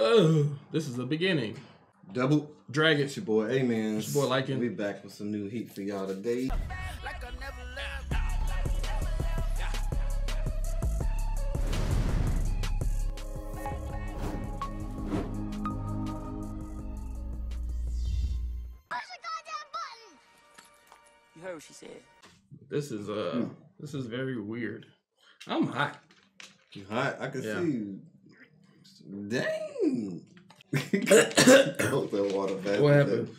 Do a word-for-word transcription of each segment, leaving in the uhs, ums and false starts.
Oh, this is the beginning. Double Dragon. It's your boy Amen. It's your boy Lycan. We back with some new heat for y'all today. You heard what she said. This is uh, hmm. this is very weird. I'm hot. You hot? I can yeah. see you. Dang. Hope that water fast. What happened?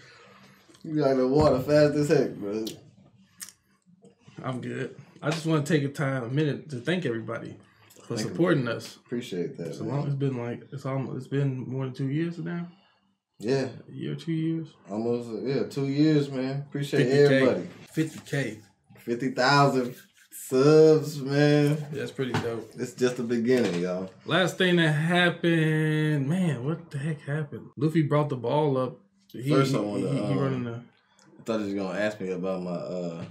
You got the water fast as heck, bro. I'm good. I just want to take a time, a minute, to thank everybody for thank supporting you. us. Appreciate that. So man. long. It's been like it's almost. It's been more than two years now. Yeah, a year, two years. Almost. Yeah, two years, man. Appreciate everybody. fifty K. fifty thousand subs, man. That's pretty dope. It's just the beginning, y'all. Last thing that happened, man, what the heck happened? Luffy brought the ball up. He, First, I wanted to. Um, the... I thought he was going to ask me about my. Uh,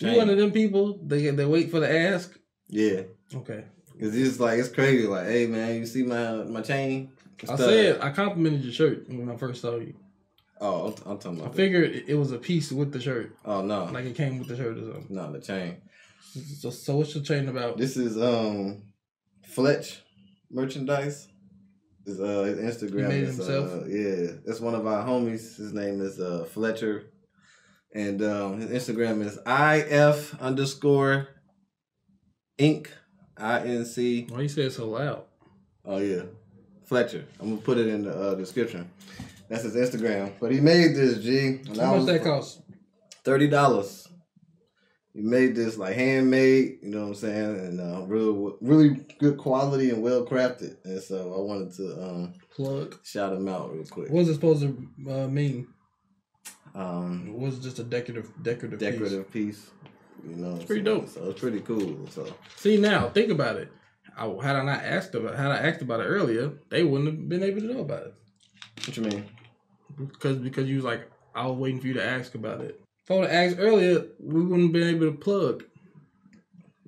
you one of them people? They, they wait for the ask? Yeah. Okay. Because it's like, it's crazy. Like, hey, man, you see my, my chain? I said, I complimented your shirt when I first saw you. Oh, I'm, I'm talking about I figured that. It was a piece with the shirt. Oh, no. Like it came with the shirt or something. No, the chain. So, so what's your chain about? This is um, Fletch merchandise. It's, uh, his Instagram. He made is, himself? Uh, yeah. That's one of our homies. His name is uh, Fletcher. And um, his Instagram is I F underscore inc. I N C. Why you say it so loud? Oh, yeah. Fletcher. I'm going to put it in the uh, description. That's his Instagram. But he made this, G. How much that cost? thirty dollars. He made this like handmade, you know what I'm saying? And uh, really, really good quality and well crafted. And so I wanted to um, plug, shout him out real quick. What's it supposed to uh, mean? Um, it was just a decorative, decorative, decorative piece. piece. You know, it's pretty dope. So it's pretty cool. So see now, think about it. I, had I not asked about, had I asked about it earlier, they wouldn't have been able to know about it. What you mean? Because because you was like, I was waiting for you to ask about it. If I would have asked earlier, we wouldn't have been able to plug.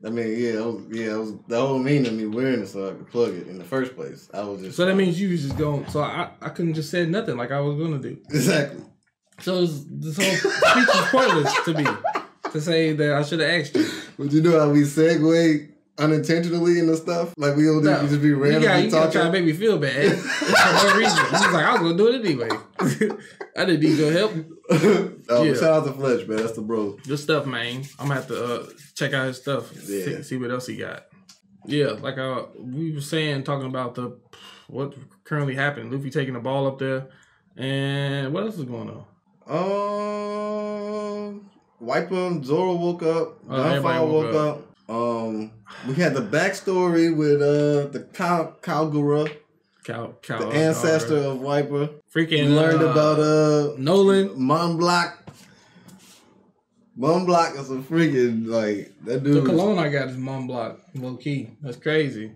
I mean, yeah, I was, yeah, I was, that whole meaning of me wearing it so I could plug it in the first place. I was just so that means you was just going. So I I couldn't just say nothing like I was gonna do. Exactly. So it was, this whole speech was pointless to me. To say that I should have asked you. Would you know how we segue unintentionally into stuff? Like we don't no, we just be randomly talking. You gotta try to make me feel bad for no reason. I was like, I was gonna do it anyway. I didn't need your help. Oh, yeah. Shout out to Fletch, man. That's the bro. Good stuff, man. I'm gonna have to uh, check out his stuff. Yeah. See, see what else he got. Yeah, like uh, we were saying, talking about the what currently happened. Luffy taking the ball up there, and what else is going on? Um. Wiper, Zoro woke up, Gunfire uh, woke, woke up. up. Um, we had the backstory with uh the Cal Calgara, Cal Cal the ancestor Calgara. of Wiper. Freaking we learned uh, about uh Noland. Mom Block. Mom Block is a freaking like that dude. The cologne I got is Mom Block, low key. That's crazy.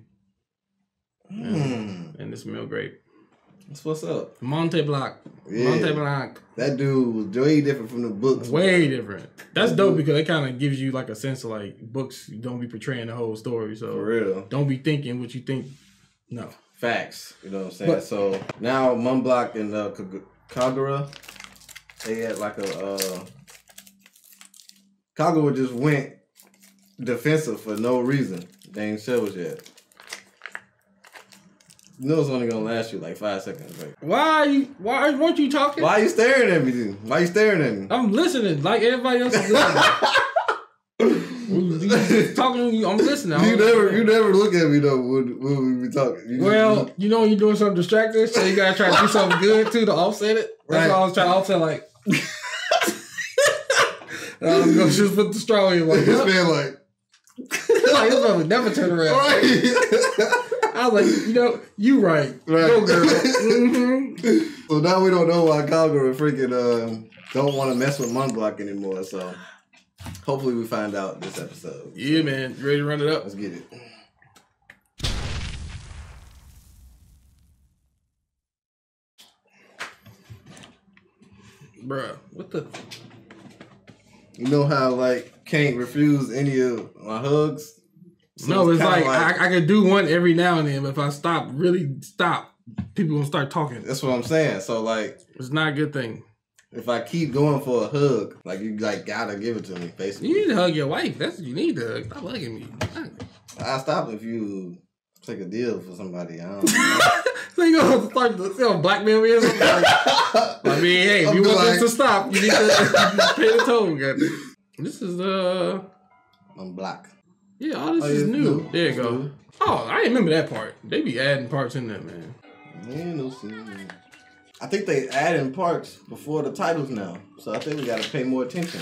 Mm. And this meal grape. That's what's up. Monte Block. Yeah. Monte Block. That dude was way different from the books. Way different. That's that dope dude. Because it kind of gives you like a sense of like books don't be portraying the whole story. So for real. Don't be thinking what you think. No. Facts. You know what I'm saying? But, so now Mum Block and uh, Calgara, they had like a... Uh, Calgara just went defensive for no reason. They ain't shows yet. You know it's only gonna last you like five seconds, right? Why are you? Why weren't you talking? Why are you staring at me, dude? Why are you staring at me? I'm listening, like everybody else is listening. Talking to you, I'm listening. I'm you listening. never, you never look at me though when, when we be talking. You well, just, you know when you're doing something distracting, so you gotta try to do something good too to offset it. That's right. Why I was trying to offset, like. I was gonna just put the straw in, like this man, like. Like this man would never turn around. Right. I was like, you know, you right. Right. Go girl. Mm-hmm. So now we don't know why Calgary freaking um, don't want to mess with Monblock anymore. So hopefully we find out this episode. Yeah, so, man. You ready to run it up? Let's get it. Bruh, what the? You know how, like, can't refuse any of my hugs? So no, it's, it's like, like I, I could do one every now and then, but if I stop, really stop, people gonna start talking. That's what I'm saying. So like, it's not a good thing. If I keep going for a hug, like you like gotta give it to me, basically. You need to hug your wife. That's what you need to hug. Stop hugging me. I'll stop if you take a deal for somebody. I don't know. So you gonna start to sell blackmail me or something? I mean, hey, if you want like... this to stop, you need to you need to pay the toll. Goddamn. This is uh, I'm black. Yeah, all this oh, is new. new. There you go. New. Oh, I remember that part. They be adding parts in there, man. Man, no sin. I think they add in parts before the titles now, so I think we gotta pay more attention.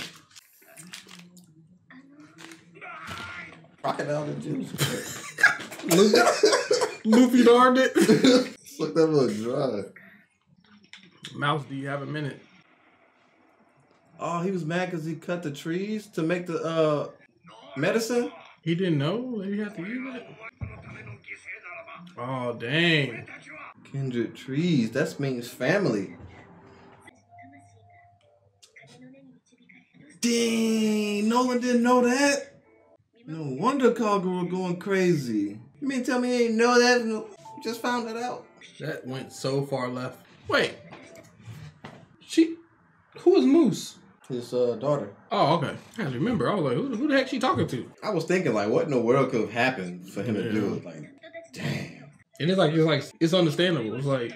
Crocodile the juice. Luffy darned it. Look, that little dry. Mouse, do you have a minute? Oh, he was mad because he cut the trees to make the uh medicine? He didn't know that he had to use it? Oh, dang. Kindred trees, that means family. Dang, Nolan didn't know that? No wonder Calgara going crazy. You mean tell me he didn't know that? No, just found it out. That went so far left. Wait. She, who is Moose? His uh, daughter. Oh, okay. I remember. I was like, who, who the heck she talking to? I was thinking, like, what in the world could have happened for him yeah. to do? Like, damn. And it's like, it's like, it's understandable. It's like,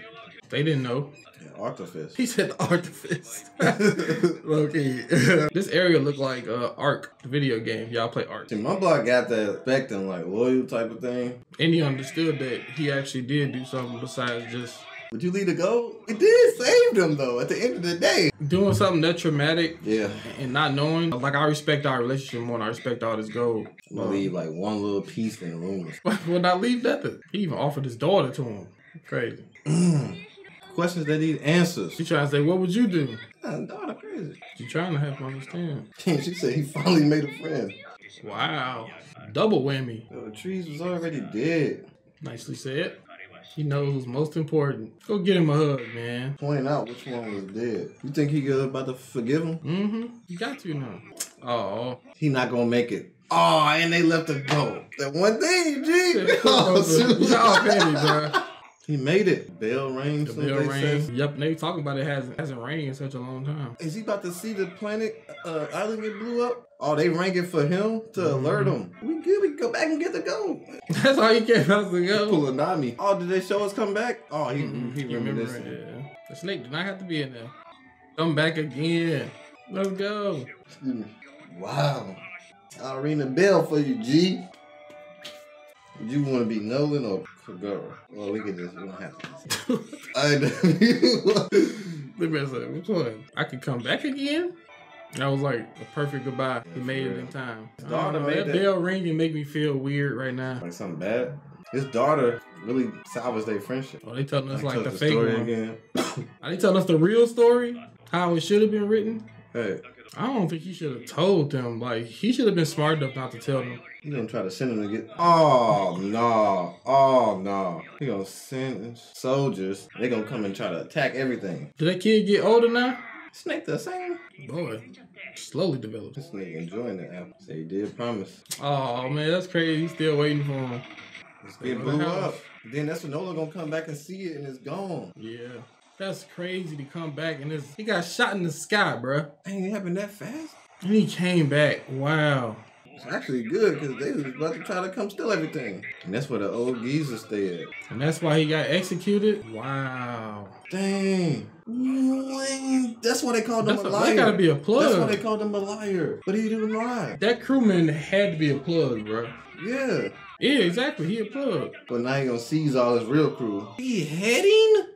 they didn't know. Yeah, Artifice. He said the Artifice. Okay. This area looked like uh, Ark, the video game. Y'all play Ark. See, my block got that expecting, like, loyal type of thing. And he understood that he actually did do something besides just... Would you leave the gold? It did save them, though, at the end of the day. Doing something that traumatic yeah. and not knowing. Like, I respect our relationship more than I respect all this gold. I'm gonna um, leave, like, one little piece in the room. Would not leave nothing. He even offered his daughter to him. Crazy. Questions that need answers. She trying to say, what would you do? My daughter crazy. She trying to help him understand. She said he finally made a friend. Wow. Double whammy. The trees was already dead. Nicely said. He knows who's most important. Go get him a hug, man. Point out which one was dead. You think he good about to forgive him? Mm-hmm. You got to now. Oh. He not gonna make it. Oh, and they left him go. That one thing, G. Oh, shoot. Oh, baby, bro. He made it. Bell rang. The bell rang. Yep, they talking about it hasn't hasn't rained in such a long time. Is he about to see the planet uh, island get blew up? Oh, they ranking for him to mm-hmm. alert him. We good. We can go back and get the gold. That's all he gave us to go. Pull a Nami. Oh, did they show us come back? Oh, he mm-hmm. he remember this. Yeah. The snake did not have to be in there. Come back again. Let's go. Wow. I'll ring the bell for you, G. You want to be Nolan or Kagura? Well, we can just, we don't have to. I know. Which one? I could come back again? That was like a perfect goodbye. He made it in time. His daughter made that bell ring and make me feel weird right now. Like something bad? His daughter really salvaged their friendship. Oh, they telling us like the fake one. Are they telling us the real story? How it should have been written? Hey. I don't think he should have told them. Like, he should have been smart enough not to tell them. He gonna try to send him to get... Oh, no. Oh, no. He gonna send soldiers. They gonna come and try to attack everything. Did that kid get older now? Snake the same. Boy, slowly developed. This nigga enjoying the apple. So he did promise. Oh, man, that's crazy. He's still waiting for him. It's getting blew up. Then that's when Nola gonna come back and see it and it's gone. Yeah. That's crazy to come back and this. He got shot in the sky, bro. Dang, it happened that fast? And he came back. Wow. It's actually good because they was about to try to come steal everything. And that's where the old geezer stayed at. And that's why he got executed? Wow. Dang. That's why they called him a, a liar. That gotta be a plug. That's why they called him a liar. But he didn't lie. That crewman had to be a plug, bro. Yeah. Yeah, exactly. He a plug. But now he gonna seize all his real crew. He heading?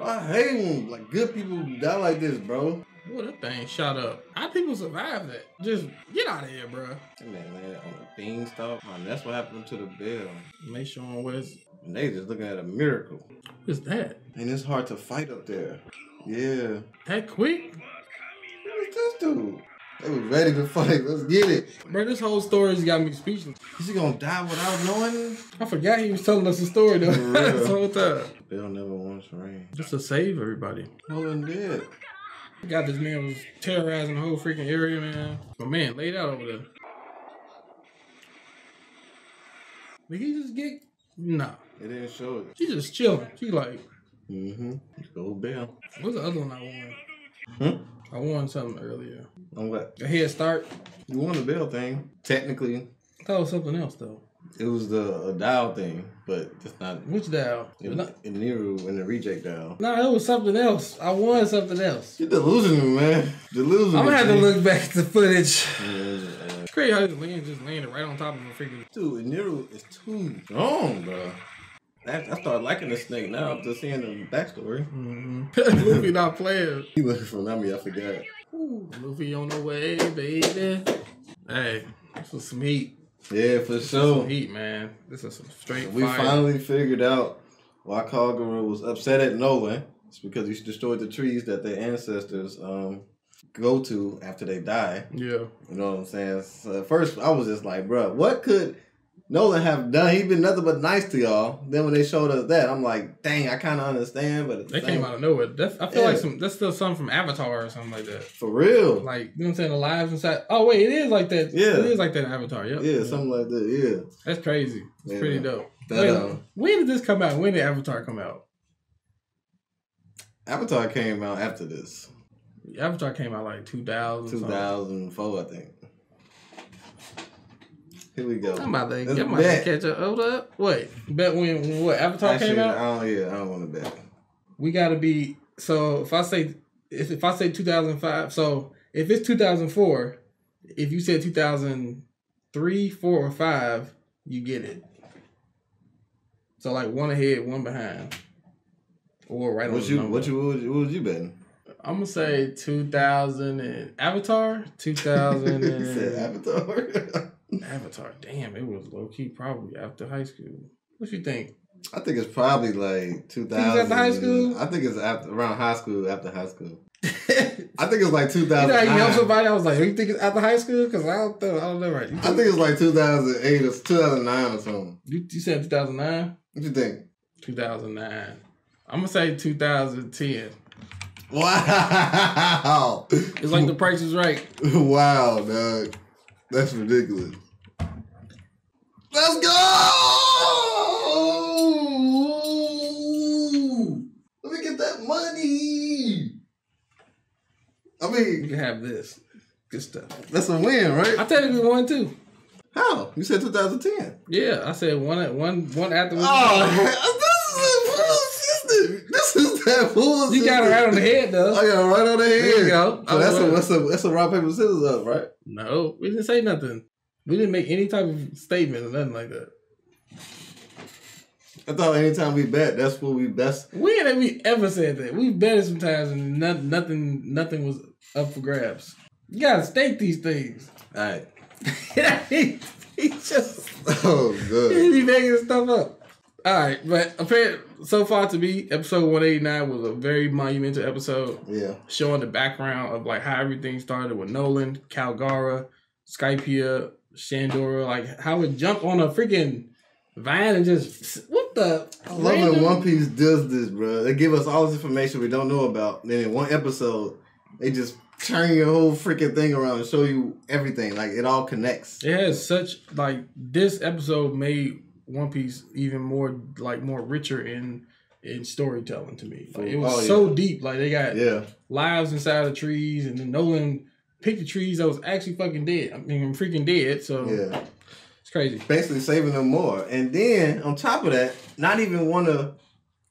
I hate him. Like, good people die like this, bro. Boy, that thing shot up. How people survive that? Just get out of here, bro. That man landed on a beanstalk. Man, that's what happened to the bell. And they showing what it's... And they just looking at a miracle. What's that? And it's hard to fight up there. Yeah. That quick? What is this dude? They were ready to fight. Let's get it. Bro, this whole story's got me speechless. Is he gonna die without knowing? I forgot he was telling us a story, though. This whole time. Bill never wants rain. Just to save everybody. Nolan did. I got this man was terrorizing the whole freaking area, man. But man, laid out over there. Did he just get... Nah. It didn't show it. She just chilling. She like... Mm-hmm. Go down. What's the other one I won? Hmm? I won something earlier. On what? A head start. You won the bell thing. Technically. I thought it was something else, though. It was the uh, dial thing, but it's not. Which dial? It was in Nero and the reject dial. No, nah, it was something else. I won something else. You're delusional, man. Delusional. I'm gonna have to look back at the footage. Yeah, it's crazy how this land just landed right on top of the freaking. Dude, Nero is too strong, bro. I start liking this snake now after seeing the backstory. Mm-hmm. Luffy not playing. He looking for Nami, I forgot. Ooh, Luffy on the way, baby. Hey, this was some heat. Yeah, for this sure. Is some heat, man. This is some straight we fire. We finally figured out why Calgara was upset at Noland. It's because he destroyed the trees that their ancestors um go to after they die. Yeah. You know what I'm saying? So at first, I was just like, bro, what could Noland have done? He been nothing but nice to y'all. Then when they showed us that, I'm like, dang, I kind of understand. But they came out of nowhere. That's, I feel yeah. like some that's still something from Avatar or something like that. For real, like you know what I'm saying, the lives inside. Oh wait, it is like that. Yeah, it is like that in Avatar. Yep. Yeah, yeah, something like that. Yeah, that's crazy. It's yeah. pretty dope. That, wait, uh, when did this come out? When did Avatar come out? Avatar came out after this. Avatar came out like two thousand, two thousand four, I think. Here we go. I'm about to, I'm about to catch up. Hold up. Wait. Bet when, when what? Avatar Actually, came out? I don't, yeah, I don't want to bet. We got to be... So, if I say... If, if I say two thousand five... So, if it's two thousand four, if you said two thousand three, four, or five, you get it. So, like, one ahead, one behind. Or right what on you, the number. What, you, what, what was you betting? I'm going to say two thousand... And, Avatar? two thousand... And, you said Avatar? Avatar, damn, it was low key probably after high school. What you think? I think it's probably like two thousand after high school. I think it's after around high school after high school. I think it's like two thousand. You know, you help somebody. I was like, you think it's after high school? Because I don't know. I don't know right. I think it's like two thousand eight or two thousand nine or something. You, you said two thousand nine. What you think? Two thousand nine. I'm gonna say two thousand ten. Wow. It's like The Price Is Right. Wow, dog. That's ridiculous. Let's go! Let me get that money. I mean, you can have this. Good stuff. That's a win, right? I technically won too. How? You said two thousand ten. Yeah, I said one at one one after. Oh, this is a bullshit. This is that bullshit. You got it right on the head though. I got it right on the head. There you go. So that's a, that's a that's a rock paper scissors up, right? No, we didn't say nothing. We didn't make any type of statement or nothing like that. I thought anytime we bet, that's what we best. When have we ever said that? We betted sometimes and not, nothing nothing was up for grabs. You gotta stake these things. All right. he, he just. Oh, good. He be making stuff up. All right, but apparently, so far to me, episode one eighty-nine was a very monumental episode. Yeah. Showing the background of like how everything started with Noland, Calgara, Skypiea, Shandora, like how it jumped on a freaking vine and just what the. I love when One Piece does this, bro. They give us all this information we don't know about. Then in one episode, they just turn your whole freaking thing around and show you everything. Like it all connects. It has such like this episode made One Piece even more like more richer in in storytelling to me. Like it was oh, yeah. so deep. Like they got yeah. lives inside of trees, and then Noland picked the trees that was actually fucking dead. I mean, I'm freaking dead. So yeah, it's crazy. Basically saving them more, and then on top of that, not even want to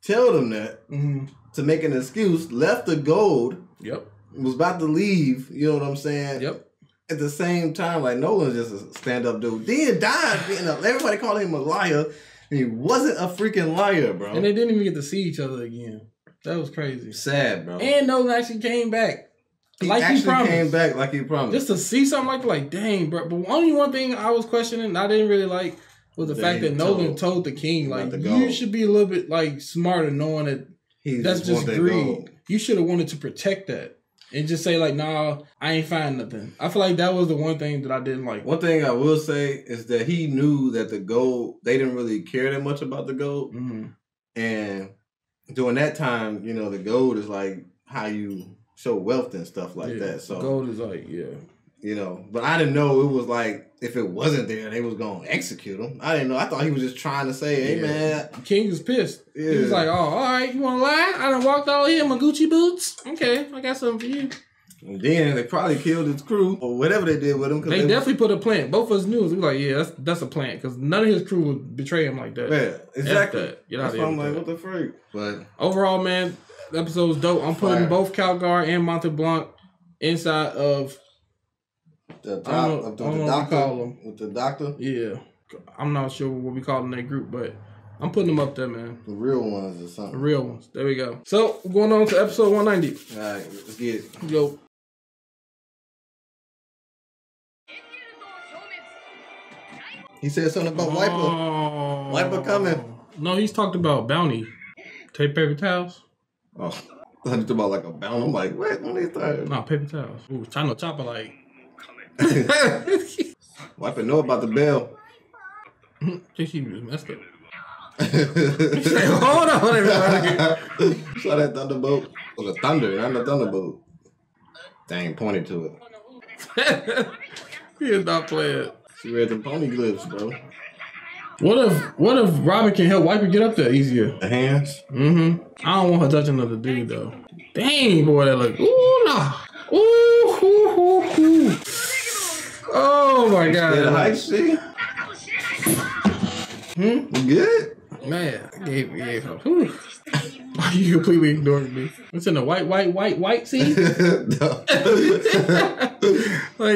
tell them that mm-hmm. to make an excuse. Left the gold. Yep. Was about to leave. You know what I'm saying? Yep. At the same time, like Noland's just a stand-up dude. Then died being up. Everybody called him a liar. And he wasn't a freaking liar, bro. And they didn't even get to see each other again. That was crazy. Sad, bro. And Noland actually came back. He like actually he promised. came back like he promised. Just to see something like that, like, dang, bro. But only one thing I was questioning and I didn't really like was the they fact that Noland told the king, like, the you should be a little bit, like, smarter knowing that He's that's just, just greed. You should have wanted to protect that. And just say like, nah, I ain't find nothing. I feel like that was the one thing that I didn't like. One thing I will say is that he knew that the gold, they didn't really care that much about the gold. Mm-hmm. And during that time, you know, the gold is like how you show wealth and stuff like yeah, that. So gold is like, yeah. you know. But I didn't know it was like, if it wasn't there, they was going to execute him. I didn't know. I thought he was just trying to say, hey, yeah. man. King was pissed. Yeah. He was like, oh, all right, you want to lie? I done walked all here in my Gucci boots. Okay, I got something for you. And then they probably killed his crew or whatever they did with him. They, they definitely was... put a plant. Both of us knew. We were like, yeah, that's, that's a plant. Because none of his crew would betray him like that. Yeah, exactly. That. Get out that's why I'm like, what the freak? But overall, man, the episode was dope. I'm putting fire. both Calgara and Monte Blanc inside of... The doc, with the doctor, with the doctor? Yeah. I'm not sure what we call them in that group, but I'm putting them up there, man. The real ones or something. The real ones. There we go. So, we're going on to episode one ninety. All right, let's get it. Yo. He said something about Wiper. Oh. Wiper coming. No, he's talked about bounty. Take paper towels. Oh, I thought he was about like a bounty. I'm like, what? When they started? No, paper towels. Ooh, China Chopper like... Wiper know about the bell. I think she was messed up. Said, hold on, everybody. Saw that thunderbolt. It was a thunder, not a thunderbolt. Dang, pointed to it. He is not playing. She read the pony glyphs, bro. What if what if Robin can help Wiper get up there easier? The hands? Mm-hmm. I don't want her touching another dude though. Dang, boy, that look. Ooh, nah. Ooh, hoo, hoo, hoo. Oh my god. Did I see? Hmm? You good? Man, I gave me a whew. You completely ignored me. What's in the white, white, white, white sea? Like,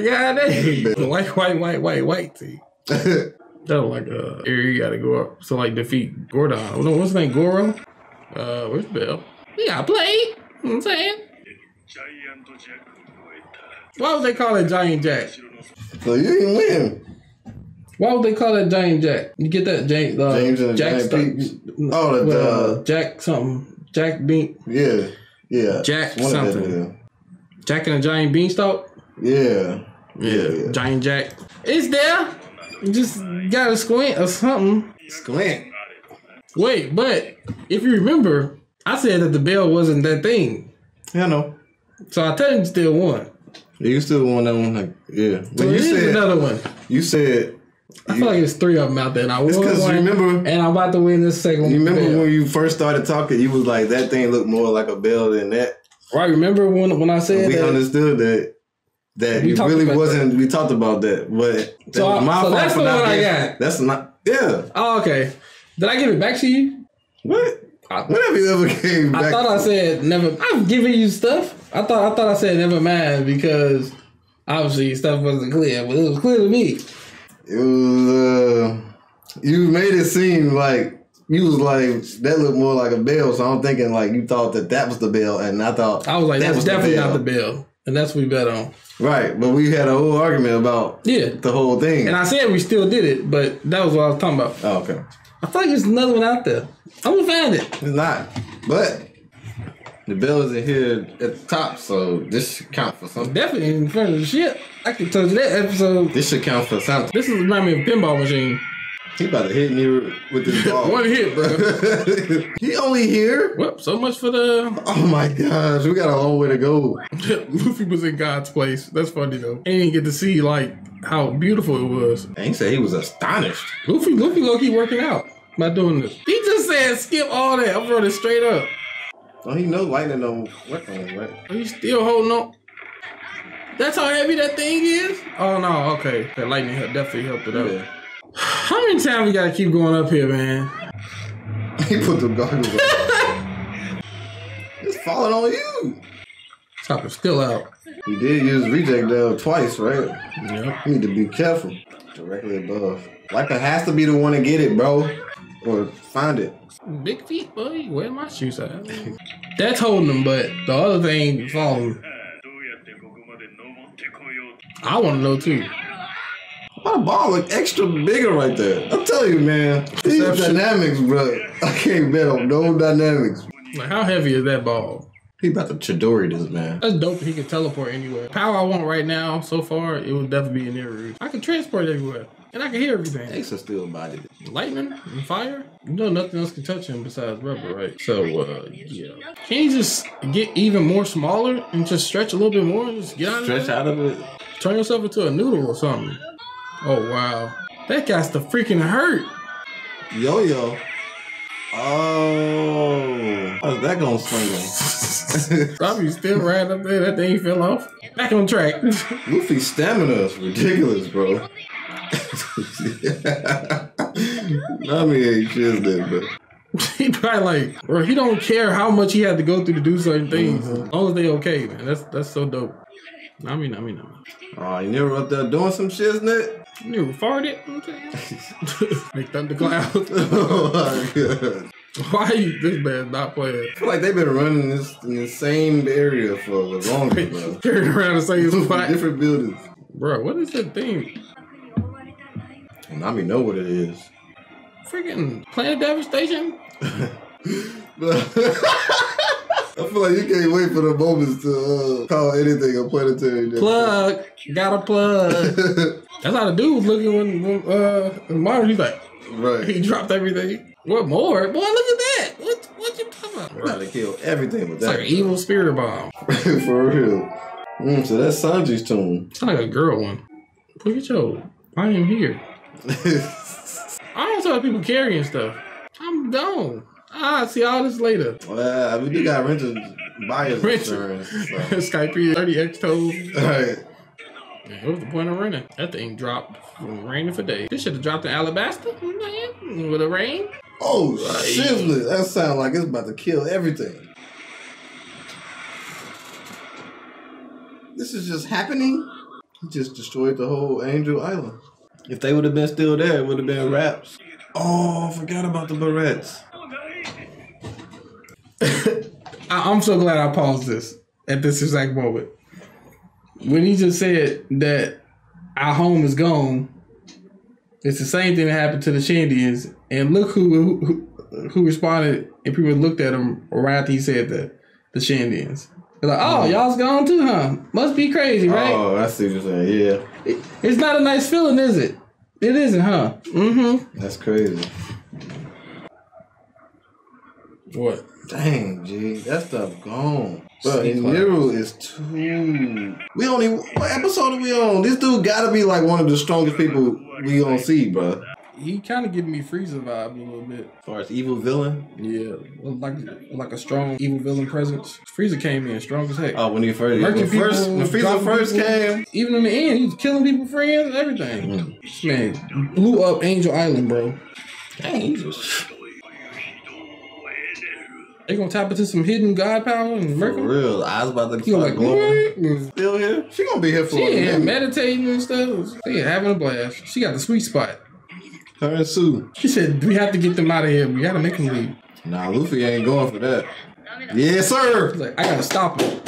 god damn. The white, white, white, white, white sea. That was like uh area you gotta go up. So like defeat Gordon. What's his name? Goro? Uh where's Bill? We gotta play. You know what I'm saying? Why would they call it Giant Jack? So you didn't win. Why would they call that Giant Jack? You get that James, uh, James and Jack James Oh, the uh, Jack something, Jack Bean. Yeah, yeah. Jack something. Jack and a Giant Beanstalk. Yeah. Yeah. yeah, yeah. Giant Jack. It's there. You just gotta squint or something. Squint. Wait, but if you remember, I said that the bell wasn't that thing. Yeah, I know. So I tell you, still won. You still won that one, like, yeah. But so you said another one. You said I you, feel like it's three of them out there. And I won one, remember, and I'm about to win this second one. You remember bell. When you first started talking, you was like, that thing looked more like a bell than that. Right? Remember when when I said and we that, understood that that it really wasn't. That. We talked about that, but that so, was my I, so that's the one I got. It. That's not. Yeah. Oh, okay. Did I give it back to you? What? I, Whenever you ever came back. I thought I said never. I'm giving you stuff. I thought I thought I said never mind because obviously stuff wasn't clear, but it was clear to me. It was. Uh, you made it seem like you was like that looked more like a bell, so I'm thinking like you thought that that was the bell, and I thought I was like that that's was definitely the not the bell, and that's what we bet on. Right, but we had a whole argument about yeah the whole thing, and I said we still did it, but that was what I was talking about. Oh, okay. I thought there's another one out there. I'm gonna find it. It's not, but the bell is in here at the top, so this should count for something. Definitely in front of the ship. I can tell you that episode. This should count for something. This is not even a pinball machine. He about to hit me with this ball. One hit, bro. He only here. Well, so much for the... Oh my gosh, we got a long way to go. Luffy was in God's place. That's funny though. And he didn't get to see like how beautiful it was. And he said he was astonished. Luffy, Luffy low-key working out by doing this. He just said skip all that. I'm running straight up. Oh, he no lightning no weapon, right? Are you still holding on? That's how heavy that thing is? Oh, no, okay. That lightning definitely helped it up. Yeah. How many times we gotta keep going up here, man? He put the goggles on. It's falling on you. Chopper's still out. He did use reject down twice, right? Yep. You need to be careful. Directly above. Wiper has to be the one to get it, bro. Or find it. Big feet, buddy. Where my shoes at? That's holding them, but the other thing falling. I want to know too. My ball look extra bigger right there. I'll tell you, man. These dynamics, bro. I can't bet on no dynamics. Like, how heavy is that ball? He about to Chidori this, man. That's dope. He can teleport anywhere. Power I want right now, so far, it would definitely be in their route. I can transport everywhere. And I can hear everything. Ace are still bodied. Lightning and fire? You know nothing else can touch him besides rubber, right? So, uh, yeah. Can you just get even more smaller and just stretch a little bit more and just get out of it? Stretch out of it? Turn yourself into a noodle or something. Oh, wow. That guy's the freaking hurt. Yo-yo. Oh. How's that gonna swing him? Robbie still riding up there. That thing fell off. Back on track. Luffy's stamina is ridiculous, bro. Nami ain't shit there, bro. He probably like, bro, he don't care how much he had to go through to do certain things. Mm-hmm. As long as they okay, man. That's that's so dope. I mean, I mean, I mean. Oh, you never up there doing some shit, isn't it? You never farted, I'm saying. Like thunderclouds. Oh, my God. Why you, this man not playing? I feel like they've been running this in the same area for the longest, bro. Carrying around the same spot. Different buildings. Bro, what is that thing? And I mean, know what it is. Freaking Planet Devastation? I feel like you can't wait for the moments to uh, call anything a planetary devastation. Plug. Gotta plug. That's how the dude was looking when, when uh, Mario, he's like, right. He dropped everything. What more? Boy, look at that. What, what you talking about? Right, they killed everything with that. It's like an evil spirit bomb. For real. Mm, so that's Sanji's tune. It's like a girl one. Look at yo. I am here. I don't saw people carrying stuff. I'm gone. Ah, see all this later. Well, I mean, you got rental buyer's insurance. So. Skypiea, thirty X toes. Right. Yeah, what was the point of renting? That thing dropped from raining for days. This should have dropped in Alabasta with a rain. Oh, like, shit. That sounds like it's about to kill everything. This is just happening. He just destroyed the whole Angel Island. If they would have been still there, it would have been wraps. Oh, I forgot about the barrettes. I, I'm so glad I paused this at this exact moment. When he just said that our home is gone, it's the same thing that happened to the Shandians. And look who who, who responded, and people looked at him right after he said that, the Shandians. They're like, oh, y'all's gone too, huh? Must be crazy, right? Oh, I see what you're saying, yeah. It, it's not a nice feeling, is it? It isn't, huh? Mm-hmm. That's crazy. What? Dang, G, that stuff gone. But Enel is too... We don't even... What episode are we on? This dude gotta be like one of the strongest people we gonna see, bro. He kind of giving me Frieza vibe a little bit. As far as evil villain? Yeah. Like like a strong evil villain presence. Frieza came in strong as heck. Oh, when he first... When, people, first, when Frieza first people, came... Even in the end, he was killing people, friends, everything. Mm. This man blew up Angel Island, bro. Dang, he just... They gonna tap into some hidden god power and murder. For real, I was about to start like, glowing. Still here? She gonna be here for a minute. She ain't meditating and stuff. She ain't having a blast. She got the sweet spot. Her and Sue. She said, we have to get them out of here. We gotta make them leave. Nah, Luffy ain't going for that. Yes, sir. She's like, I gotta stop him.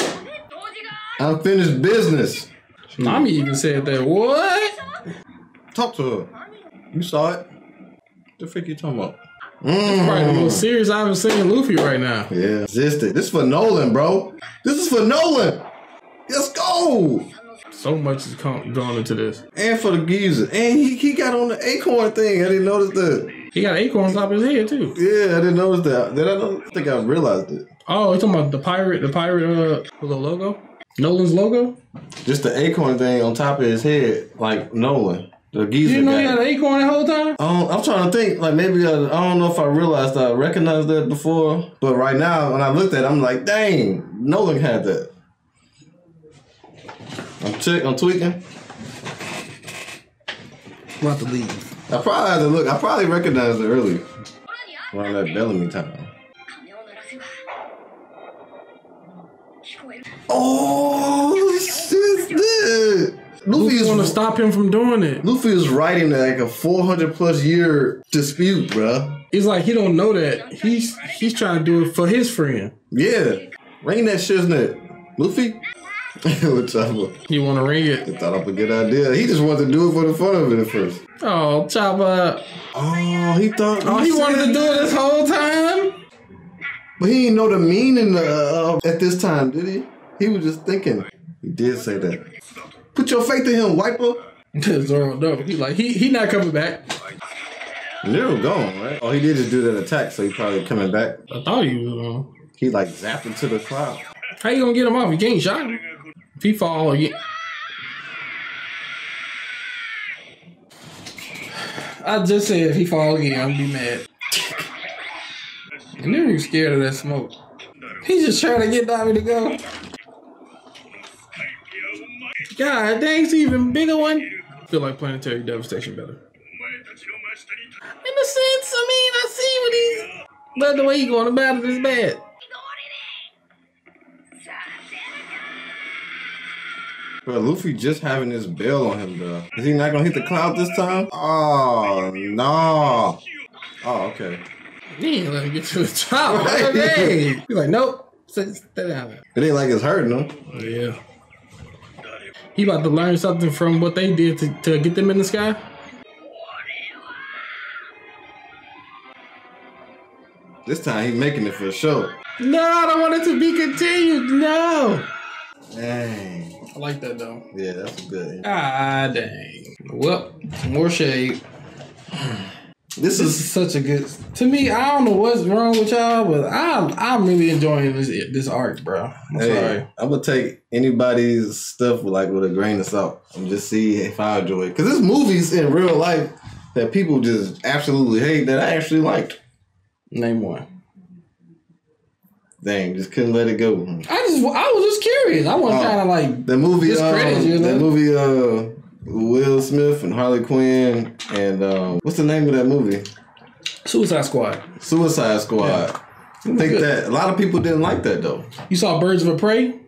Unfinished business. Nami even said that. What? Talk to her. You saw it. What the frick you talking about? Mm. That's probably the most serious I've ever seen Luffy right now. Yeah, existed. This is for Noland, bro. This is for Noland. Let's go. So much has come, gone into this. And for the geezer. And he, he got on the acorn thing. I didn't notice that. He got an acorn on top of his head, too. Yeah, I didn't notice that. Did I know? I think I realized it. Oh, you're talking about the pirate, the pirate uh, with the logo? Noland's logo? Just the acorn thing on top of his head, like Noland. The geezer. You know guy. He had an acorn the whole time? Um, I'm trying to think. Like, maybe I, I don't know if I realized I recognized that before. But right now, when I looked at it, I'm like, dang, Nolan had that. I'm, t I'm tweaking. I'm about to leave. I probably had to look. I probably recognized it early. Around that Bellamy time. Oh, shit, dude. Luffy, Luffy want to stop him from doing it. Luffy is writing like a four hundred plus year dispute, bruh. He's like, he don't know that. He's he's trying to do it for his friend. Yeah. Ring that shit, isn't it? Luffy? Chopper. You want to ring it? I thought up a good idea. He just wanted to do it for the fun of it at first. Oh, Chopper. Oh, he thought... Oh, he wanted to do it this whole time? But he didn't know the meaning of, at this time, did he? He was just thinking. He did say that. Put your faith in him, Wiper. Zoro, no, he like he he not coming back. Little gone, right? Oh, he did just do that attack, so he probably coming back. I thought he was gone. He like zapped into the cloud. How you gonna get him off? You can't shot him. If he fall, you... I just said if he fall again, I'm gonna be mad. And then he's scared of that smoke. He's just trying to get Nami to go. God dang, it's even bigger one. I feel like planetary devastation better. In a sense, I mean, I see what he's... But the way he's going about it is bad. But Luffy just having this bell on him, though. Is he not gonna hit the cloud this time? Oh, no. Oh, okay. He ain't let him get to the top. Right? Hey. He's like, nope. Sit down. It ain't like it's hurting him. Oh, yeah. He about to learn something from what they did to, to get them in the sky. This time he's making it for sure. No, I don't want it to be continued. No. Dang. I like that though. Yeah, that's good. Ah, dang. Well, some more shade. This, this is, is such a good. To me, I don't know what's wrong with y'all, but I'm I'm really enjoying this this arc, bro. I'm hey, sorry. I'm gonna take anybody's stuff with, like with a grain of salt and just see if I enjoy it. Cause there's movies in real life that people just absolutely hate that I actually liked. Name one. Dang, just couldn't let it go. I just I was just curious. I wasn't trying to like the movie. Discredit, um, you know? That movie. Uh, Will Smith and Harley Quinn and um, what's the name of that movie? Suicide Squad. Suicide Squad. Yeah. I think good. That a lot of people didn't like that though. You saw Birds of Prey?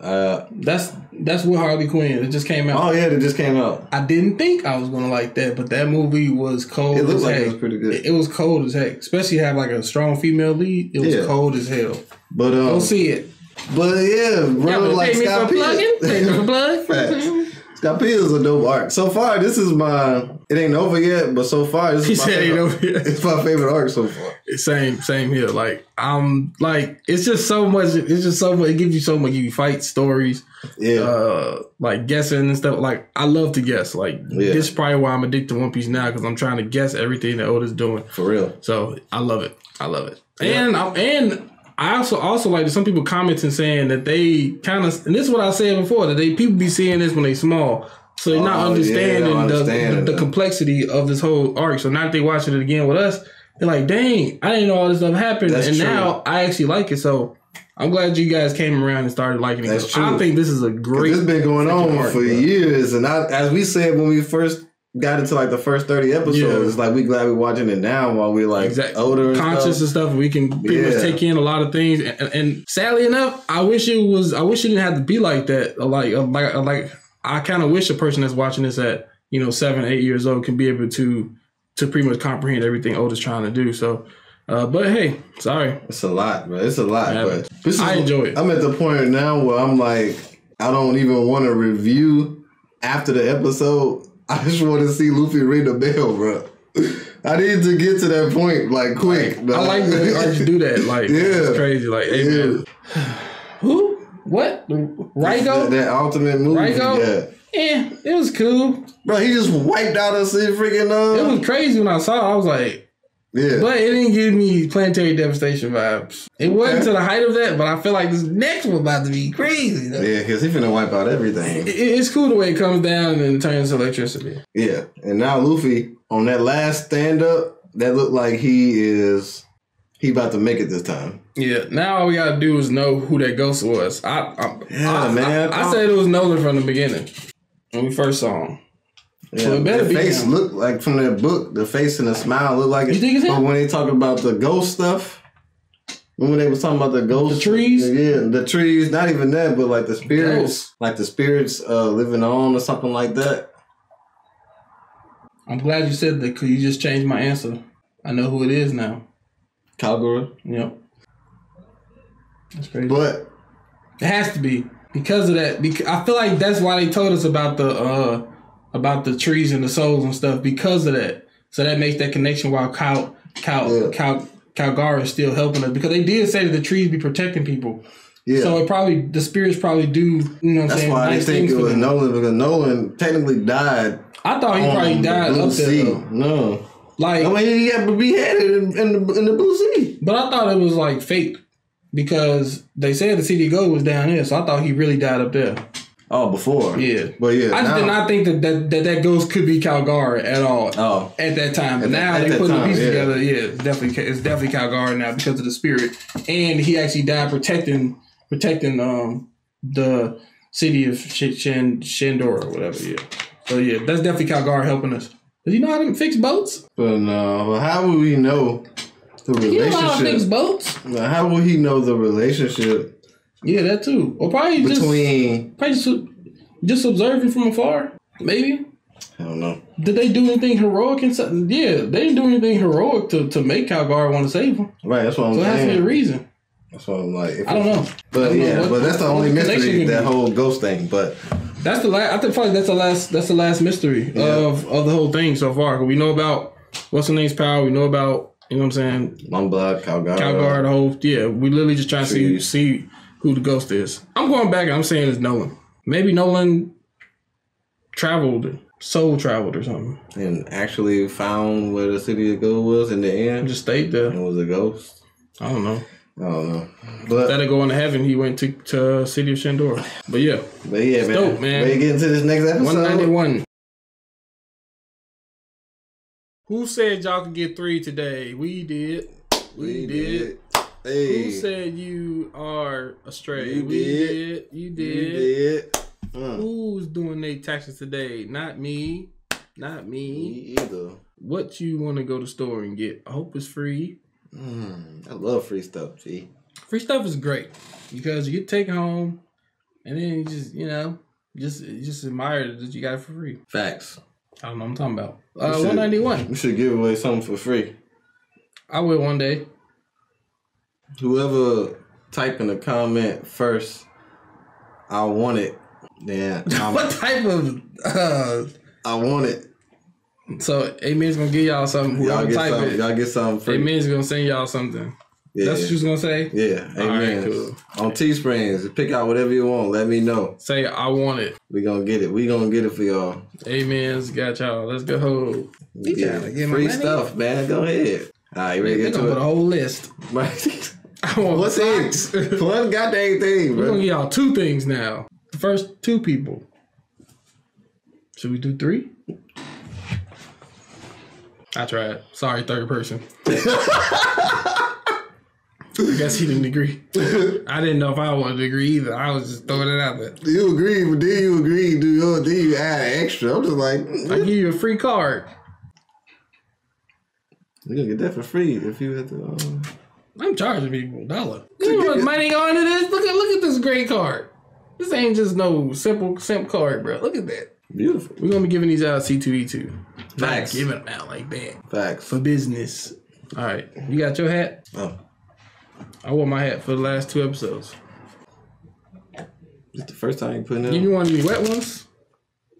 Uh, that's that's with Harley Quinn. It just came out. Oh yeah, it just came out. I didn't think I was gonna like that, but that movie was cold. It looked as like heck. It was pretty good. It, it was cold as heck, especially have like a strong female lead. It was yeah. cold as hell. But um, don't see it. But yeah, bro, yeah, like Skypiea. Take me for blood. Skypiea is a dope arc. So far, this is my. It ain't over yet, but so far, this is my favorite, ain't over yet. It's my favorite arc so far. Same, same here. Like I'm like it's just so much. It's just so much. It gives you so much. You fight stories. Yeah. Uh, like guessing and stuff. Like I love to guess. Like yeah. This is probably why I'm addicted to One Piece now because I'm trying to guess everything that Oda's doing. For real. So I love it. I love it. Yeah. And I'm and. I also also like some people commenting saying that they kind of, and this is what I said before, that they people be seeing this when they small, so they're not oh, understanding yeah, the, understand the, the complexity of this whole arc. So now that they watching it again with us, they're like, dang, I didn't know all this stuff happened, that's and true. Now I actually like it. So I'm glad you guys came around and started liking it. That's true. I think this is a great. This has been going on arc, for bro. years, and I, as we said when we first. Got into like the first thirty episodes. Yeah. It's like we glad we're watching it now while we're like exactly. older, and conscious stuff. and stuff. We can pretty yeah. much take in a lot of things. And, and sadly enough, I wish it was. I wish it didn't have to be like that. Like, like, like I kind of wish a person that's watching this at you know seven, eight years old can be able to to pretty much comprehend everything Oda's trying to do. So, uh, but hey, sorry, it's a lot, man. It's a lot, yeah, but this is, I enjoy it. I'm at the point now where I'm like, I don't even want to review after the episode. I just want to see Luffy ring the bell, bro. I need to get to that point, like, quick. Like, I like the arcs do that, like, yeah. It's crazy, like, hey, man. Who? What? Raigo? That, that ultimate movie. Raigo? Yeah. Yeah, it was cool. Bro, he just wiped out us in freaking, uh... It was crazy when I saw it. I was like... Yeah. But it didn't give me planetary devastation vibes. It wasn't okay. to the height of that, but I feel like this next one about to be crazy. Though. Yeah, because he's finna wipe out everything. It, it's cool the way it comes down and turns to electricity. Yeah, and now Luffy, on that last stand-up, that looked like he is... He about to make it this time. Yeah, now all we gotta do is know who that ghost was. I, I, yeah, I, man, I, I, I said it was Nolan from the beginning, when we first saw him. Yeah, so the face him. looked like from that book, the face and the smile looked like it. You think it's him? But when they talk about the ghost stuff, when they was talking about the ghost, the trees, yeah, the trees. Not even that, but like the spirits, the like the spirits uh, living on or something like that. I'm glad you said that because you just changed my answer. I know who it is now. Calgara. Yep. That's crazy. But it has to be because of that. Because I feel like that's why they told us about the. Uh, About the trees and the souls and stuff because of that. So that makes that connection while Cal, Cal, yeah. Cal, Calgara is still helping us. Because they did say that the trees be protecting people. Yeah. So it probably, the spirits probably do, you know what I'm saying? That's why nice they think it was Nolan, because Nolan technically died. I thought he probably died the up there. Sea. No. Like, I mean, he got beheaded in, in, the, in the Blue Sea. But I thought it was like fake because they said the C D G O was down there. So I thought he really died up there. Oh, before. Yeah. But yeah. I just now, did not think that that, that that ghost could be Calgara at all. Oh. At that time. But now they put the piece yeah. together. Yeah, it's definitely it's definitely Calgara now because of the spirit. And he actually died protecting protecting um the city of Sh- Shan- Shandora or whatever, yeah. So yeah, that's definitely Calgara helping us. Does he know how to fix boats? But no, but how would we know the relationship? He know how to fix boats? How would he know the relationship? Yeah, that too. Or probably between just, probably just, just observing from afar, maybe. I don't know. Did they do anything heroic? And something? Yeah, they didn't do anything heroic to, to make Calgara want to save him. Right, that's what I'm so saying. So that's the reason. That's what I'm like. If I don't know. But don't yeah, know what, but that's the only mystery, that whole ghost thing. But that's the last. I think probably that's the last. That's the last mystery yeah. of of the whole thing so far. We know about what's the name's power. We know about you know what I'm saying. Long blood, Calgara, Calgara, the whole yeah. We literally just trying Jeez. to see see. who the ghost is. I'm going back and I'm saying it's Nolan. Maybe Nolan traveled, soul traveled or something. And actually found where the city of gold was in the end. Just stayed there. And was a ghost. I don't know. I don't know. But instead of going to heaven, he went to, to city of Shandora. But yeah. But yeah, it's man. dope, man. We're getting to this next episode. one ninety-one. Who said y'all could get three today? We did. We, we did. did. Hey. Who said you are astray? You we did. did. You did. You did. Uh. Who's doing their taxes today? Not me. Not me. Me either. What you want to go to the store and get? I hope it's free. Mm, I love free stuff, G. Free stuff is great because you take it home and then you just, you know, just just admire that you got it for free. Facts. I don't know what I'm talking about. Uh, should, one ninety-one. We should give away something for free. I will one day. Whoever type in the comment first, I want it. Then I'm, what type of uh, I want it? So Amen's gonna give y'all something. Whoever y'all get type something. It, y'all get something free. Amen's gonna send y'all something. Yeah. That's what you was gonna say. Yeah. Amen. Right, cool. On Teesprings, pick out whatever you want. Let me know. Say I want it. We gonna get it. We gonna get it for y'all. Amen's got y'all. Let's go. Yeah. Get free stuff, man. Go ahead. All right, you ready yeah, to get to it? Put a whole list. Right. I want what's it? One goddamn thing, bro. We're gonna give y'all two things now. The first two people. Should we do three? I tried. Sorry, third person. I guess he didn't agree. I didn't know if I wanted to agree either. I was just throwing it out there. You agreed, but then you agreed, dude. Then you add an extra. I'm just like, I give you a free card. You're gonna get that for free if you have to. Um... I'm charging people a dollar. You know what money going into this? Look at look at this great card. This ain't just no simple simp card, bro. Look at that. Beautiful. We're gonna be giving these out C two E two. Facts. Giving them out like that. Facts. For business. All right. You got your hat? Oh. I wore my hat for the last two episodes. It's the first time you putting it on. You want these wet ones?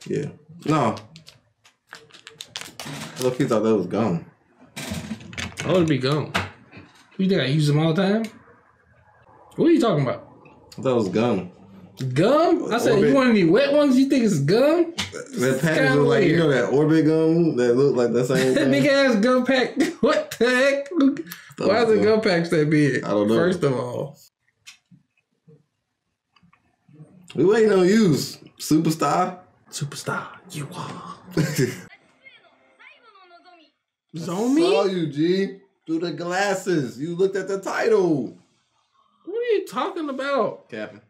Yeah. No. Look, he thought that was gone. I would be gone. You think I use them all the time? What are you talking about? I thought it was gum. Gum? I said, Orbit. You want any wet ones? You think it's gum? That package look like, you know that Orbit gum that look like that same thing? That big ass gum pack. What the heck? Why is the gum pack that big? I don't know. First of all. We ain't no use. Superstar. Superstar. You are. Zombie? I saw you, G. Through the glasses. You looked at the title. What are you talking about? Captain.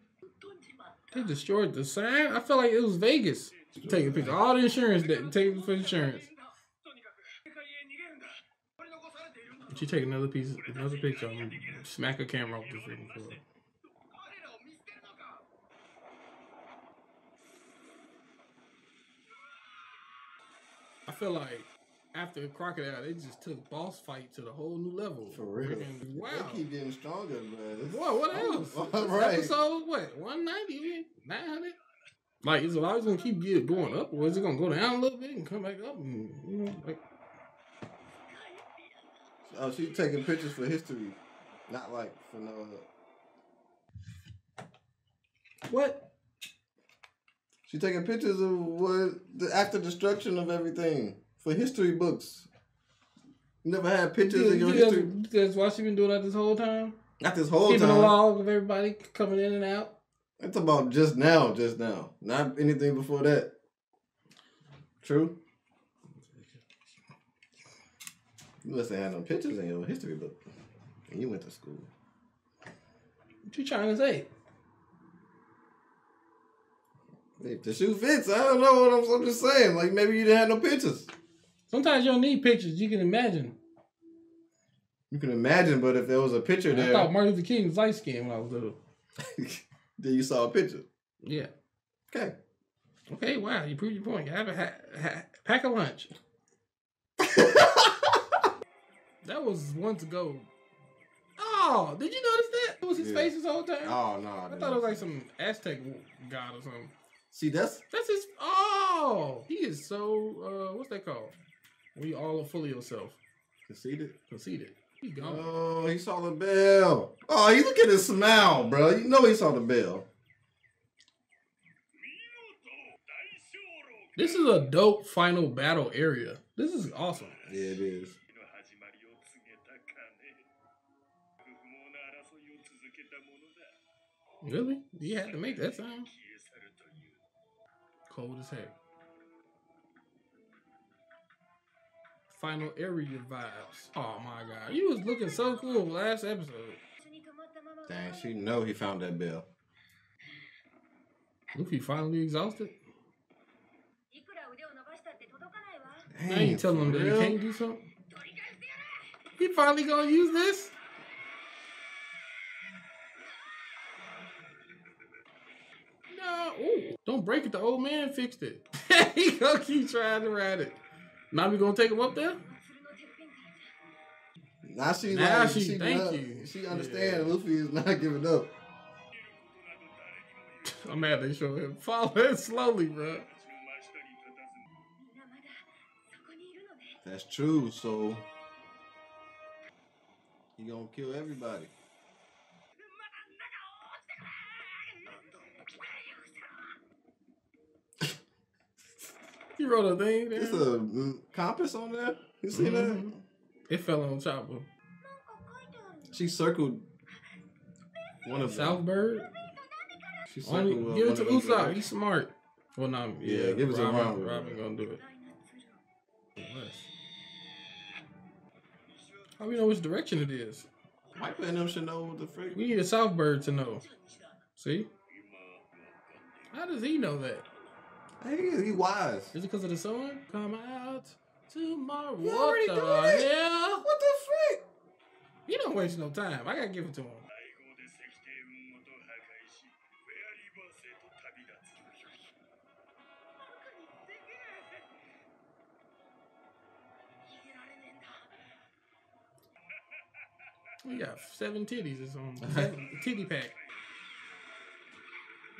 They destroyed the sign? I felt like it was Vegas. Take a picture. All the insurance. That, take it for insurance. If you take another piece, another picture, I'm going to smack a camera off the freaking floor. I feel like... After Crocodile, they just took boss fight to the whole new level. For real. Freaking, wow. They keep getting stronger, man. Boy, what else? All right. This episode, what? one ninety? nine hundred? Like, is it always going to keep going up, or is it going to go down a little bit and come back up? And, you know, like... Oh, she's taking pictures for history. Not like for no other. What? She's taking pictures of what? The after destruction of everything. For history books. You never had pictures in your you history. Guys, that's why she been doing that this whole time? Not this whole Keeping time. Keeping a log of everybody coming in and out. That's about just now, just now. Not anything before that. True? You must have had some pictures in your history book. And you went to school. What you trying to say? If the shoe fits, I don't know what I'm, I'm just saying. Like, maybe you didn't have no pictures. Sometimes you don't need pictures. You can imagine. You can imagine, but if there was a picture I there... I thought Martin Luther King was light-skinned when I was little. Then you saw a picture. Yeah. Okay. Okay, wow. You proved your point. Have a ha ha pack of lunch. That was once ago. Oh, did you notice that? It was his yeah. face this whole time? Oh, no. I, I thought it was like some Aztec god or something. See, that's... That's his... Oh! He is so... Uh, what's that called? When you all are full of yourself. Conceited? Conceited. He gone. Oh, he saw the bell. Oh, he look at his smile, bro. You know he saw the bell. This is a dope final battle area. This is awesome. Yeah, it is. Really? You had to make that sound? Cold as heck. Final area vibes. Oh my god. You was looking so cool last episode. Dang, she know he found that bell. Luffy finally exhausted? Dang, now you telling him that he can't do something? He finally gonna use this? Ooh, don't break it. The old man fixed it. He gonna keep trying to ride it. Now we gonna take him up there? Now she, now like, she, she thank not, you. She understands yeah. Luffy is not giving up. I'm mad they show him. Follow him slowly, bro. That's true, so... He gonna kill everybody. You wrote a thing there. It's a compass on there. You see mm-hmm. that? It fell on Chopper. She circled one of Southbird. She circled Only, uh, give it to Usopp. He's smart. Well, no, nah, yeah, yeah, give it to Robin. Robin gonna do it. How we know which direction it is? Wiper and them should know what the freak. We need a Southbird to know. See? How does he know that? Hey, he wise. Is it because of the sun? Come out tomorrow. You already what the did it? Hell? What the frick? You don't waste no time. I gotta give it to him. We got seven titties or something. Titty pack.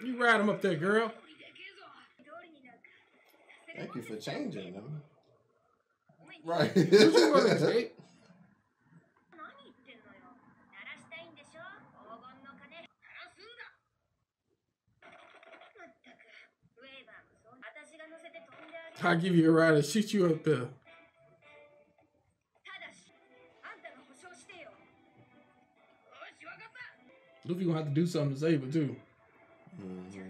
You ride him up there, girl. Thank you for changing them. Right. I'll give you a ride and shoot you up there. Luffy gonna have to do something to save her too. Mm-hmm.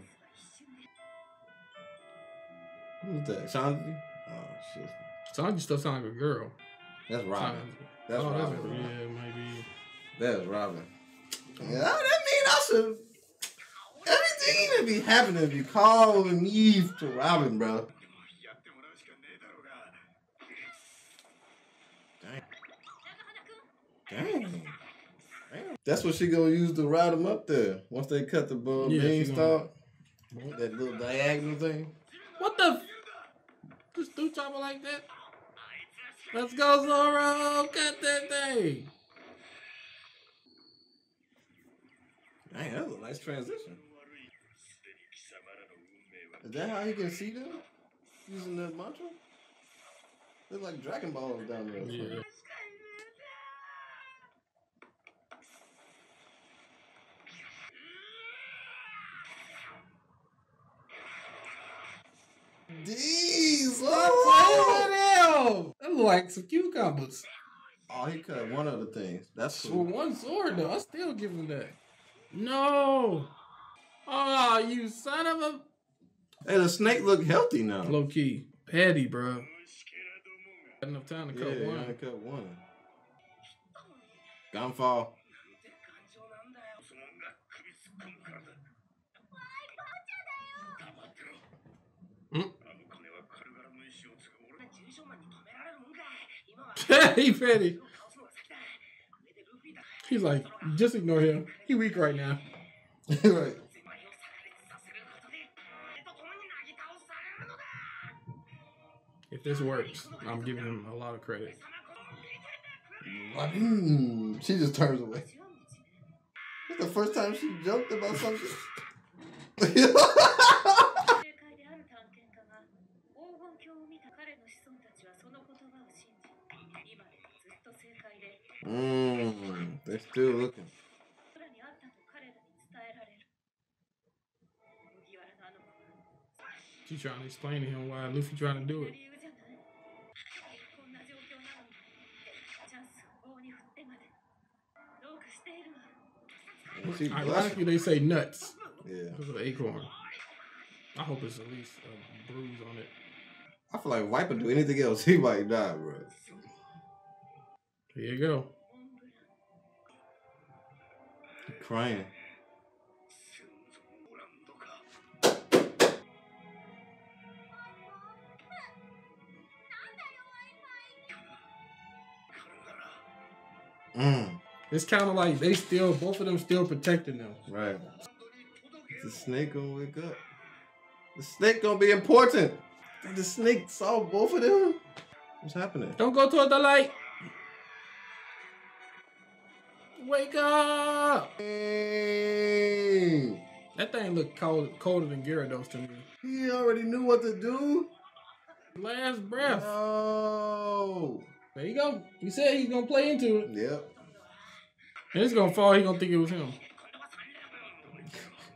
Who's that? Sanji? Oh shit. Sanji still sounds like a girl. That's Robin. Sanji. That's oh, Robin. That's, yeah, maybe. That's Robin. Yeah, that mean I should. Everything that be happening if you call an Eve to Robin, bro. Dang. Dang. Damn. That's what she gonna use to ride him up there. Once they cut the uh, yeah, beanstalk, gonna... that little diagonal thing. What the? Just do Chopper like that? Let's go, Zoro! Cut that thing! Dang, that was a nice transition. Is that how he can see them? Using that mantra? They're like Dragon Ball down there. Yeah. These oh, that look like some cucumbers. Oh, he cut one of the things. That's cool. Well, one sword though. I still give him that. No. Oh, you son of a... Hey, the snake look healthy now. Low key. Petty, bro. Had enough time to cut yeah, one. Yeah, cut one. Gunfall. Mm. Petty, Petty. He's like, just ignore him. He weak right now. Right. If this works, I'm giving him a lot of credit. She just turns away. That's the first time she joked about something. Mmm, they're still looking. She's trying to explain to him why Luffy trying to do it. Ironically, they say nuts. Yeah. Because of the acorn. I hope it's at least a bruise on it. I feel like Wiper do anything else, he might die, bro. Here you go. Keep crying. Mm. It's kind of like they still, both of them still protecting them. Right. The snake gonna wake up. The snake gonna be important. The snake saw both of them. What's happening? Don't go toward the light. Wake up! Hey. That thing looked cold, colder than Gyarados to me. He already knew what to do. Last breath. Oh. No. There you go. He said he's gonna play into it. Yep. And it's gonna fall. He gonna think it was him.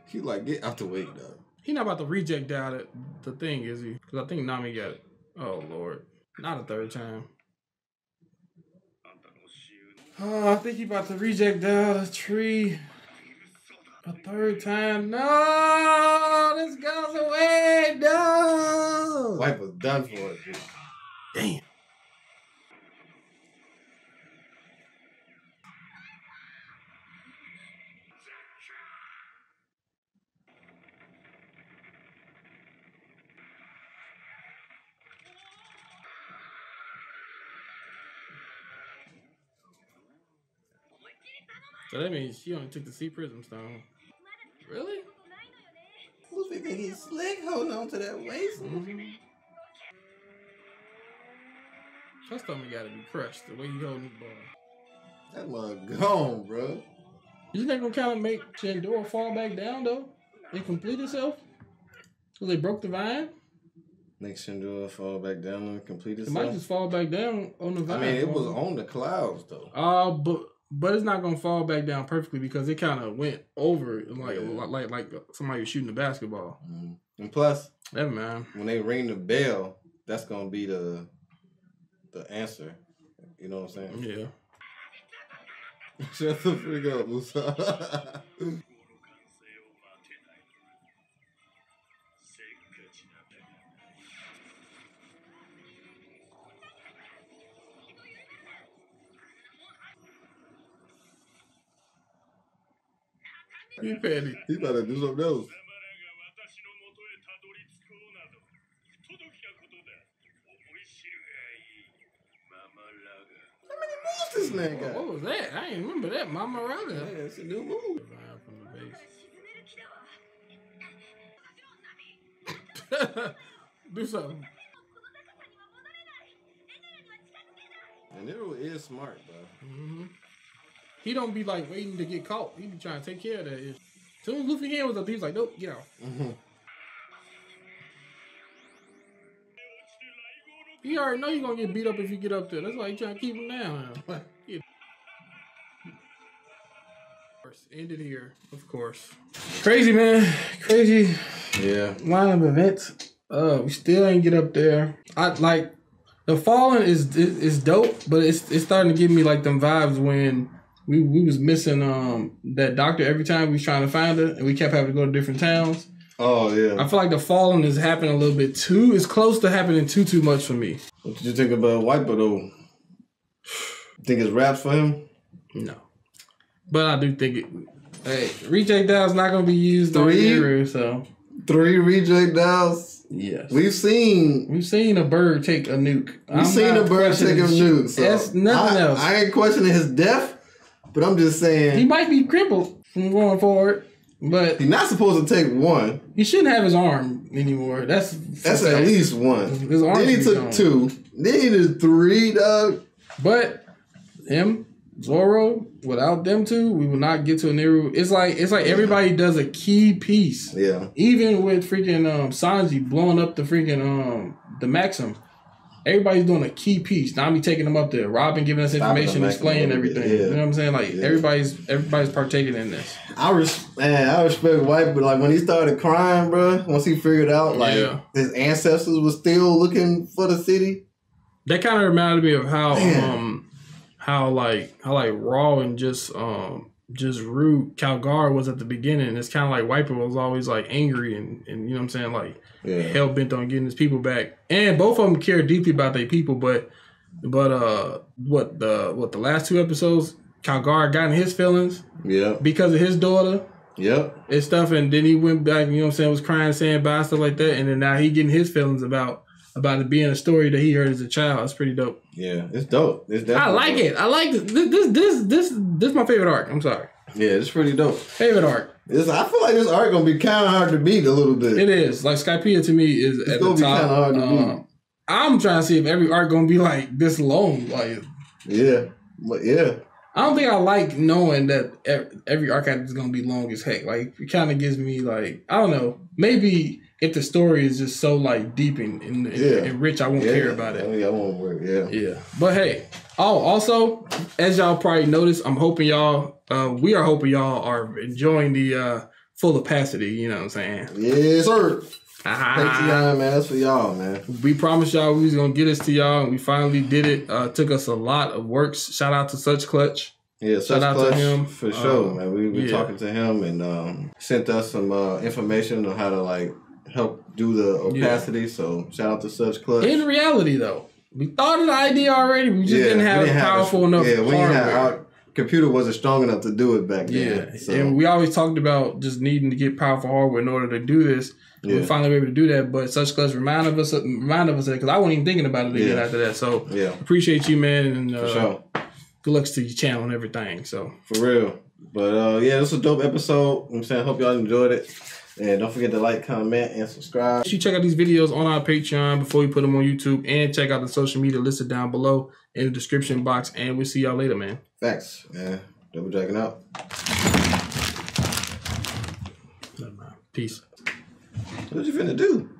He like, get out the way, though. He not about to reject out it, the thing, is he? Because I think Nami got it. Oh, Lord. Not a third time. Oh, I think he about to reject out the tree. A third time. No! This goes away! No! Wife was done for it, dude. Damn. So that means she only took the sea prism stone. Really? Luffy think he's slick holding on to that waist. Mm-hmm. Her stomach gotta be crushed the way you holding this ball. That mug gone, bro. Isn't that gonna kind of make Shandora fall back down though? It complete itself? Cause they broke the vine? Make Shandora fall back down and complete itself? It might just fall back down on the vine. I mean, it was on the clouds though. Uh, but... But it's not gonna fall back down perfectly because it kind of went over like yeah. like like somebody was shooting a basketball. Mm. And plus, never mind. When they ring the bell, that's gonna be the the answer. You know what I'm saying? Yeah. Shut the freak up, Usopp. He petty. He about to do something else. How many moves this man got? What was that? I ain't remember that. Mamaroga. Yeah, that's a new move. Do something. And it really is smart, bro. Mm-hmm. He don't be like waiting to get caught. He be trying to take care of that. As soon as Luffy hand was up, he was like, nope, get out. Mm-hmm. He already know you're going to get beat up if you get up there. That's why he trying to keep him down. Yeah. Ended here, of course. Crazy, man. Crazy. Yeah. Line of events. Uh, we still ain't get up there. I like, the falling is, is, is dope, but it's, it's starting to give me like them vibes when we we was missing um that doctor every time we was trying to find her, and we kept having to go to different towns. Oh yeah. I feel like the falling is happening a little bit too. It's close to happening too too much for me. What did you think about Wiper though? Think it's raps for him? No, but I do think it. Hey, reject dials not gonna be used three over, so three reject dials. Yes, we've seen we've seen a bird take a nuke. We've I'm seen a bird take a nuke. So that's nothing I, else. I ain't questioning his death, but I'm just saying he might be crippled from going forward. But he's not supposed to take one. He shouldn't have his arm anymore. That's that's at least one. His arm. Then he took gone. two. Then he did three, dog. But him. Zoro, without them two, we will not get to an era. It's like it's like everybody does a key piece. Yeah. Even with freaking um, Sanji blowing up the freaking um the Maxim, everybody's doing a key piece. Nami taking them up there. Robin giving us information, explaining everything. Yeah. You know what I'm saying? Like yeah. everybody's everybody's partaking in this. I res man, I respect Wiper, but like when he started crying, bro, once he figured out like yeah. his ancestors were still looking for the city. That kind of reminded me of how man. um. How like how like raw and just um just rude Calgara was at the beginning. It's kind of like Wiper was always like angry and, and you know what I'm saying, like yeah. hell bent on getting his people back. And both of them care deeply about their people, but but uh what the what the last two episodes Calgara got in his feelings, yeah, because of his daughter, yeah, and stuff. And then he went back, you know what I'm saying, was crying, saying bye, stuff like that. And then now he getting his feelings about. About it being a story that he heard as a child. It's pretty dope. Yeah, it's dope. It's I like dope. it. I like this. This this this this is my favorite arc. I'm sorry. Yeah, it's pretty dope. Favorite arc. It's, I feel like this arc gonna be kind of hard to beat a little bit. It is. Like Skypiea to me is it's at the top. It's gonna be kind of hard to um, beat. I'm trying to see if every arc gonna be like this long. Like yeah, but yeah. I don't think I like knowing that every arc is gonna be long as heck. Like it kind of gives me like I don't know maybe. If the story is just so like deep and, and, yeah. and rich, I won't yeah. care about it. Oh, yeah, I won't worry. Yeah, yeah. But hey, oh, also, as y'all probably noticed, I'm hoping y'all, uh, we are hoping y'all are enjoying the uh, full opacity. You know what I'm saying? Yes, sir. Patreon, man, that's for y'all, man. We promised y'all we was gonna get this to y'all, and we finally did it. Uh, took us a lot of works. Shout out to Such Clutch. Yeah, Such Clutch, him for sure, um, man. We were yeah. talking to him and um, sent us some uh, information on how to like. help do the opacity, yeah. so shout out to Such Clutch. In reality, though, we thought of the idea already. We just yeah, didn't have didn't powerful have a, enough. Yeah, we didn't have, our computer wasn't strong enough to do it back then. Yeah, so. And we always talked about just needing to get powerful hardware in order to do this. Yeah. We finally were able to do that, but Such Clutch reminded us, reminded us of it because I wasn't even thinking about it again yeah. after that. So yeah, appreciate you, man, and uh, for sure. good luck to your channel and everything. So for real, but uh, yeah, this was a dope episode. I'm saying, hope y'all enjoyed it. And don't forget to like, comment, and subscribe. You check out these videos on our Patreon before you put them on YouTube. And check out the social media listed down below in the description box. And we'll see y'all later, man. Thanks, man. Double Dragon out. Peace. What you finna do?